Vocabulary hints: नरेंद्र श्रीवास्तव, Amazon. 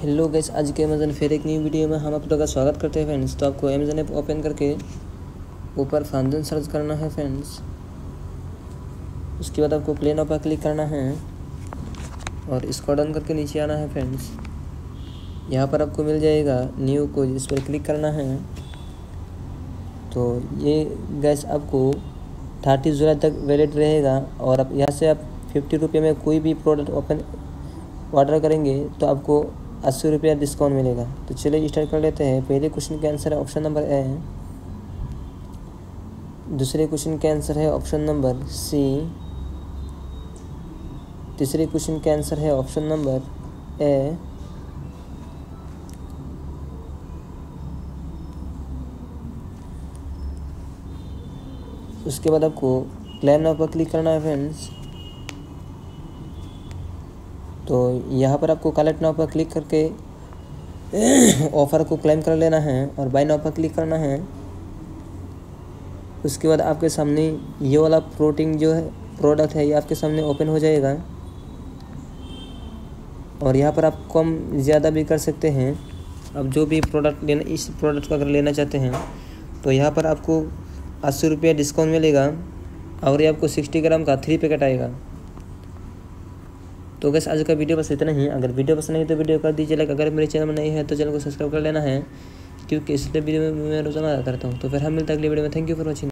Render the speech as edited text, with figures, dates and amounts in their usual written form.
Hello guys, आज के Amazon फिर एक नई वीडियो में हम आप लोगों का स्वागत करते हैं फ्रेंड्स। तो आपको अमेज़न ऐप ओपन करके ऊपर फाउंडेन सर्च करना है फ्रेंड्स। उसके बाद आपको प्ले नाउ पर क्लिक करना है और इसको डाउन करके नीचे आना है फ्रेंड्स। यहाँ पर आपको मिल जाएगा न्यू को, जिस पर क्लिक करना है। तो ये गाइस आपको 30 जुलाई तक वैलिड रहेगा और आप यहाँ से आप 50 रुपये में कोई भी प्रोडक्ट ऑर्डर करेंगे तो आपको 80 रुपया डिस्काउंट मिलेगा। तो चलिए स्टार्ट कर लेते हैं। पहले क्वेश्चन का आंसर है ऑप्शन नंबर ए। दूसरे क्वेश्चन का आंसर है ऑप्शन नंबर सी। तीसरे क्वेश्चन का आंसर है ऑप्शन नंबर ए। उसके बाद आपको क्लेम नाउ पर क्लिक करना है फ्रेंड्स। तो यहाँ पर आपको कलेक्ट नाउ पर क्लिक करके ऑफ़र को क्लेम कर लेना है और बाय नाउ पर क्लिक करना है। उसके बाद आपके सामने ये वाला प्रोडक्ट है, ये आपके सामने ओपन हो जाएगा और यहाँ पर आप कम ज़्यादा भी कर सकते हैं। आप जो भी इस प्रोडक्ट का अगर लेना चाहते हैं तो यहाँ पर आपको 80 रुपये डिस्काउंट मिलेगा और ये आपको 60 ग्राम का 3 पैकेट आएगा। तो गाइस, आज का वीडियो बस इतना ही। अगर वीडियो पसंद आई तो वीडियो कर दीजिए लाइक। अगर मेरे चैनल में नहीं है तो चैनल को सब्सक्राइब कर लेना है, क्योंकि इसलिए वीडियो में मैं रोजाना करता हूँ। तो फिर हम मिलते हैं अगले वीडियो में। Thank you for watching.